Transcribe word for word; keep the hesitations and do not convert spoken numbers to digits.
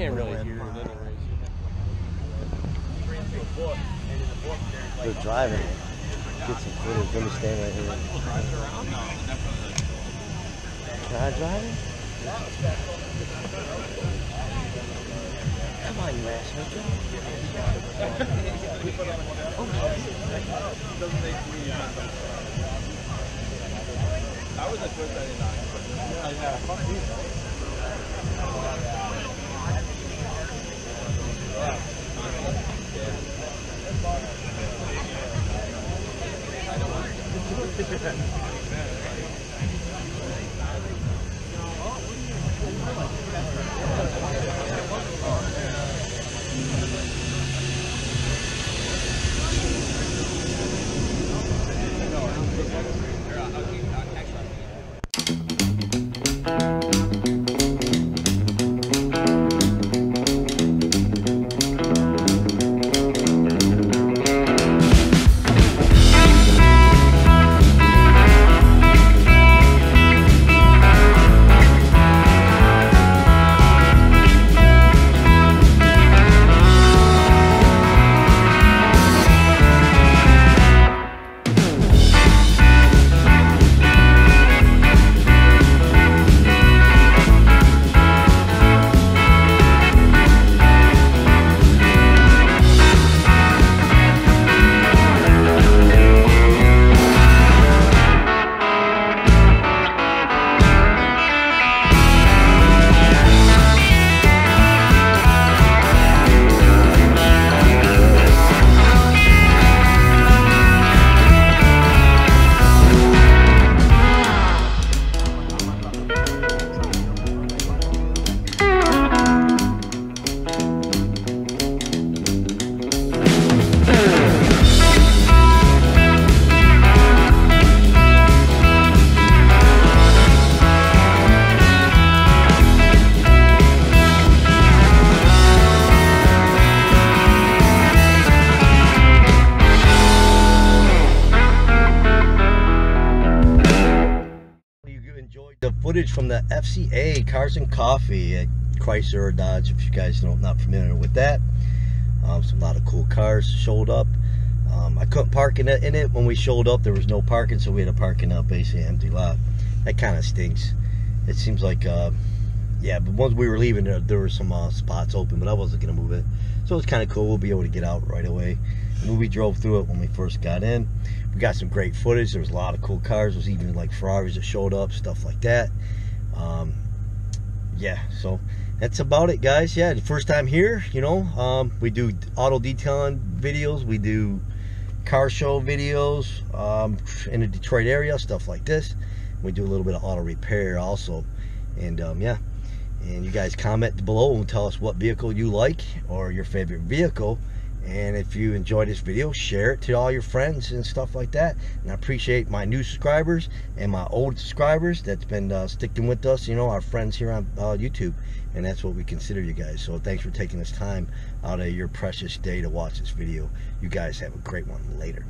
can't really hear it anyways. They're driving it. Get some footage. Let me stand right here. Can I drive it? Come on, you asshole. I was at I yeah, fuck you. Footage from the F C A Cars and Coffee at Chrysler or Dodge, if you guys are not familiar with that. Um, some a lot of cool cars showed up. Um, I couldn't park in it, in it when we showed up. There was no parking, so we had to park in a basically empty lot. That kind of stinks. It seems like, uh, yeah. But once we were leaving, there, there were some uh, spots open, but I wasn't gonna move it. So it's kind of cool. We'll be able to get out right away. And we drove through it when we first got in. We got some great footage. There was a lot of cool cars. There was even like Ferraris that showed up, stuff like that. Um, yeah, so that's about it, guys. Yeah, the first time here, you know, um, we do auto detailing videos. We do car show videos um, in the Detroit area, stuff like this. We do a little bit of auto repair also. And um, yeah, and you guys comment below and tell us what vehicle you like or your favorite vehicle. And if you enjoyed this video, share it to all your friends and stuff like that. And I appreciate my new subscribers and my old subscribers that's been uh, sticking with us, you know, our friends here on uh, YouTube. And that's what we consider you guys. So thanks for taking this time out of your precious day to watch this video. You guys have a great one. Later.